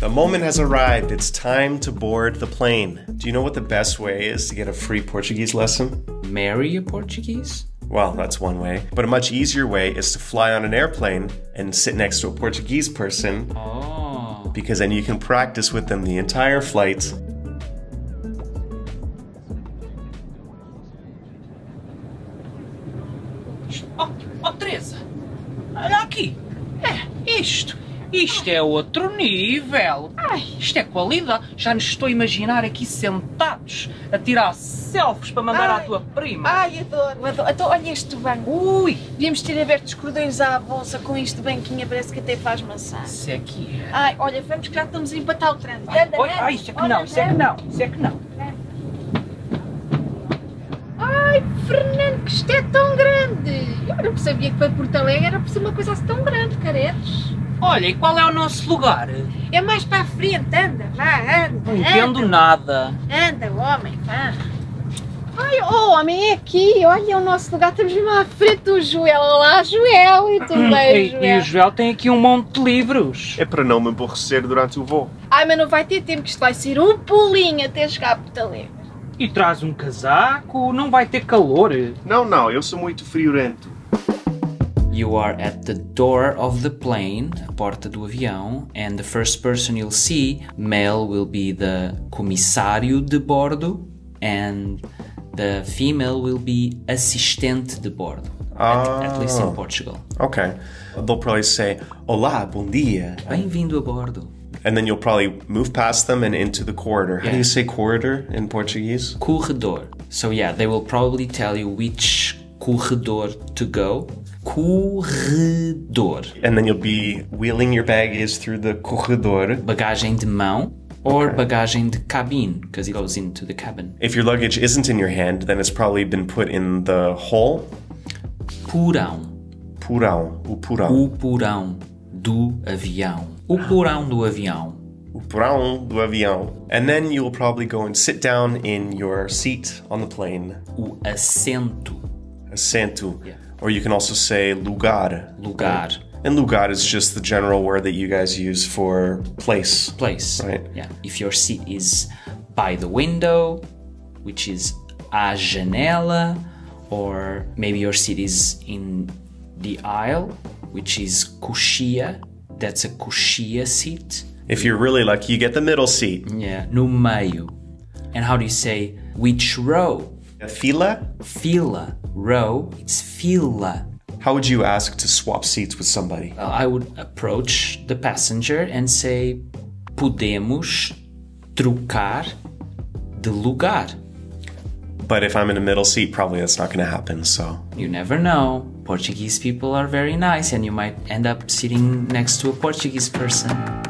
The moment has arrived. It's time to board the plane. Do you know what the best way is to get a free Portuguese lesson? Marry a Portuguese? Well, that's one way. But a much easier way is to fly on an airplane and sit next to a Portuguese person. Oh. Because then you can practice with them the entire flight. Oh, Teresa, olha aqui. É isto. Isto é outro nível. Ai, isto é qualidade. Já nos estou a imaginar aqui sentados a tirar selfies para mandar à tua prima. Ai, adoro, adoro. Então olha este banco. Ui! Devíamos ter aberto os cordões à bolsa com este banquinho, parece que até faz maçã. Isso é que é. Ai, olha, vamos que já estamos a empatar o trânsito. Ai, isto é que não, isso é que não, isso é que não. Ai, Fernando, que isto é tão grande. Eu não sabia que para Porto Alegre era por ser uma coisa assim tão grande, caretos. Olha, e qual é o nosso lugar? É mais para a frente, anda, vá, anda. Não entendo nada. Anda, homem, vá. Ai, homem, é aqui, olha o nosso lugar, estamos mesmo à frente do Joel. Olá, Joel, e tudo bem, Joel? E o Joel tem aqui um monte de livros. É para não me aborrecer durante o voo. Ai, mas não vai ter tempo, que isto vai ser um pulinho até chegar a Porto Alegre. E traz um casaco, não vai ter calor. Não, não, eu sou muito friorento. You are at the door of the plane, a porta do avião, and the first person you'll see, male, will be the comissário de bordo, and the female will be assistente de bordo, at least in Portugal. Okay. They'll probably say, olá, bom dia. Bem-vindo a bordo. And then you'll probably move past them and into the corridor. Yeah. How do you say corridor in Portuguese? Corredor. So yeah, they will probably tell you which corredor to go. Corredor. And then you'll be wheeling your baggage through the corredor. Bagagem de mão or bagagem de cabine, because it goes into the cabin. If your luggage isn't in your hand, then it's probably been put in the hole. Porão. Porão. O porão. O porão do avião. O porão do avião. O porão do avião. And then you'll probably go and sit down in your seat on the plane. O assento. Assento. Yeah. Or you can also say lugar. Lugar. Right? And lugar is just the general word that you guys use for place. Place. Right? Yeah. If your seat is by the window, which is a janela, or maybe your seat is in the aisle, which is coxia. That's a coxia seat. If you're really lucky, you get the middle seat. Yeah. No meio. And how do you say which row? Fila? Fila. Row. It's fila. How would you ask to swap seats with somebody? I would approach the passenger and say, podemos trocar de lugar. But if I'm in a middle seat, probably that's not going to happen, so... You never know. Portuguese people are very nice and you might end up sitting next to a Portuguese person.